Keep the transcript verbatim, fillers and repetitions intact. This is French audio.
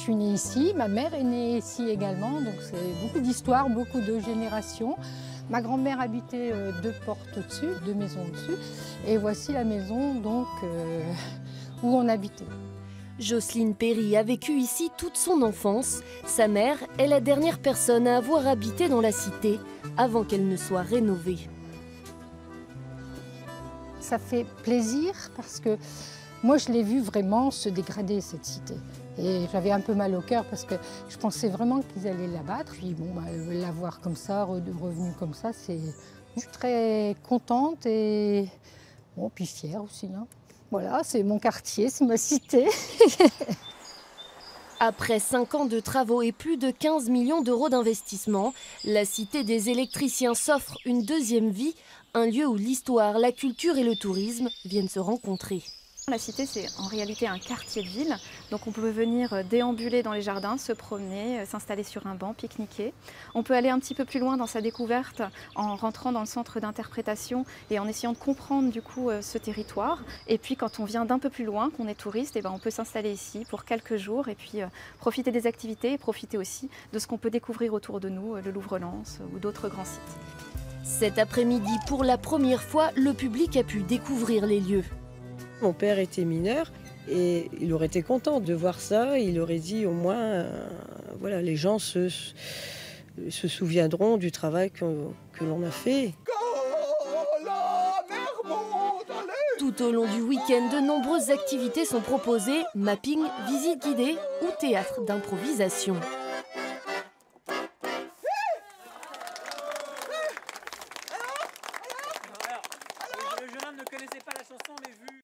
suis née ici, ma mère est née ici également, donc c'est beaucoup d'histoires, beaucoup de générations. Ma grand-mère habitait deux portes au-dessus, deux maisons au-dessus, et voici la maison donc, euh, où on habitait. Jocelyne Perry a vécu ici toute son enfance. Sa mère est la dernière personne à avoir habité dans la cité avant qu'elle ne soit rénovée. Ça fait plaisir parce que moi je l'ai vu vraiment se dégrader cette cité. Et j'avais un peu mal au cœur parce que je pensais vraiment qu'ils allaient l'abattre. Puis bon, bah, l'avoir comme ça, revenu comme ça, c'est... je suis très contente et bon, puis fière aussi. Hein. Voilà, c'est mon quartier, c'est ma cité. Après cinq ans de travaux et plus de quinze millions d'euros d'investissement, la Cité des électriciens s'offre une deuxième vie, un lieu où l'histoire, la culture et le tourisme viennent se rencontrer. La cité, c'est en réalité un quartier de ville, donc on peut venir déambuler dans les jardins, se promener, s'installer sur un banc, pique-niquer. On peut aller un petit peu plus loin dans sa découverte en rentrant dans le centre d'interprétation et en essayant de comprendre du coup ce territoire. Et puis quand on vient d'un peu plus loin, qu'on est touriste, et ben on peut s'installer ici pour quelques jours et puis profiter des activités et profiter aussi de ce qu'on peut découvrir autour de nous, le Louvre-Lens ou d'autres grands sites. Cet après-midi, pour la première fois, le public a pu découvrir les lieux. Mon père était mineur et il aurait été content de voir ça. Il aurait dit au moins, euh, voilà, les gens se, se souviendront du travail que, que l'on a fait. Tout au long du week-end, de nombreuses activités sont proposées. Mapping, visite guidée ou théâtre d'improvisation.